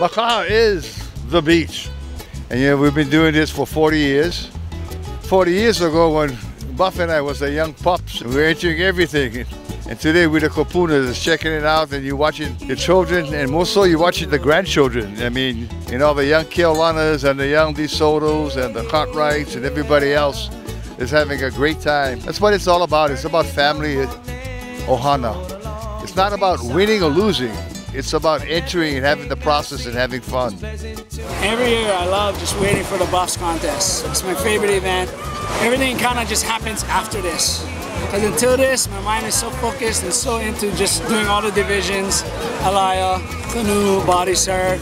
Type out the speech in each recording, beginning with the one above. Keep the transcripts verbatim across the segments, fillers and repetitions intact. Makaha is the beach. And yeah, we've been doing this for forty years. forty years ago, when Buff and I was a young pups, we were entering everything. And today with the Kupunas, checking it out, and you're watching the children, and more so you're watching the grandchildren. I mean, you know, the young Keolanas and the young DeSotos and the Cartwrights and everybody else is having a great time. That's what it's all about. It's about family, ohana. It's not about winning or losing. It's about entering and having the process and having fun. Every year I love just waiting for the Buffs contest. It's my favorite event. Everything kind of just happens after this. Because until this, my mind is so focused and so into just doing all the divisions, alaia, canoe, body surf,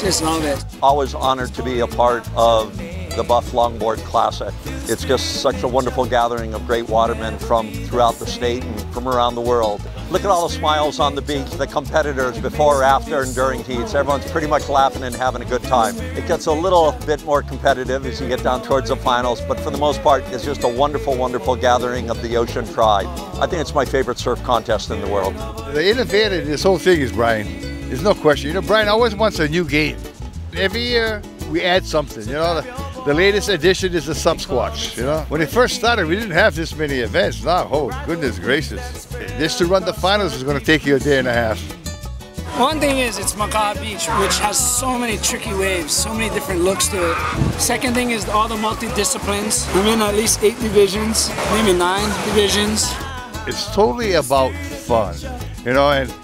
just love it. Always honored to be a part of the Buff Longboard Classic. It's just such a wonderful gathering of great watermen from throughout the state and from around the world. Look at all the smiles on the beach, the competitors before, after, and during heats. Everyone's pretty much laughing and having a good time. It gets a little bit more competitive as you get down towards the finals, but for the most part, it's just a wonderful, wonderful gathering of the ocean pride. I think it's my favorite surf contest in the world. The innovator in this whole thing is Brian. There's no question. You know, Brian always wants a new game. Every year, we add something, you know. The latest edition is the subsquatch, you know. When it first started, we didn't have this many events. Now, oh, goodness gracious. This to run the finals is going to take you a day and a half. One thing is, it's Makaha Beach, which has so many tricky waves, so many different looks to it. Second thing is all the multi-disciplines. I'm in at least eight divisions, maybe nine divisions. It's totally about fun, you know, and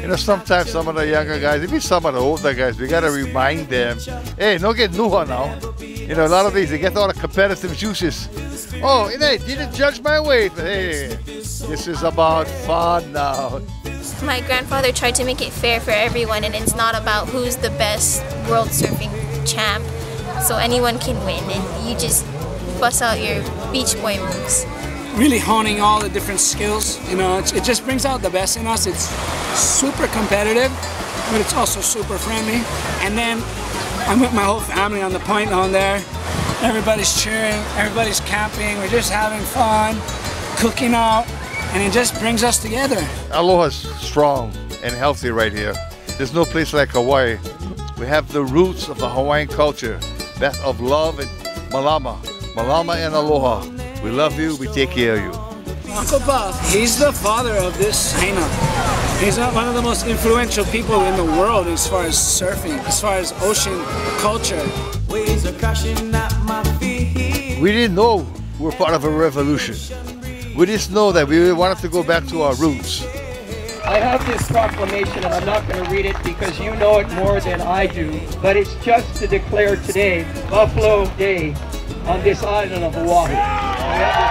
you know, sometimes some of the younger guys, even some of the older guys, we got to remind them, hey, don't get nuha now. You know, a lot of these, they get all the competitive juices. Oh, and I didn't judge my weight. Hey, this is about fun now. My grandfather tried to make it fair for everyone, and it's not about who's the best world surfing champ. So anyone can win, and you just bust out your beach boy moves. Really honing all the different skills. You know, it just brings out the best in us. It's super competitive, but it's also super friendly. And then I'm with my whole family on the point on there. Everybody's cheering, everybody's camping, we're just having fun, cooking out, and it just brings us together. Aloha's strong and healthy right here. There's no place like Hawaii. We have the roots of the Hawaiian culture, that of love and malama. Malama and aloha. We love you, we take care of you. Uncle Buff, he's the father of this lineup. He's one of the most influential people in the world as far as surfing, as far as ocean culture. We didn't know we were part of a revolution. We just know that we wanted to go back to our roots. I have this proclamation, and I'm not going to read it because you know it more than I do, but it's just to declare today, Buffalo Day, on this island of Oahu.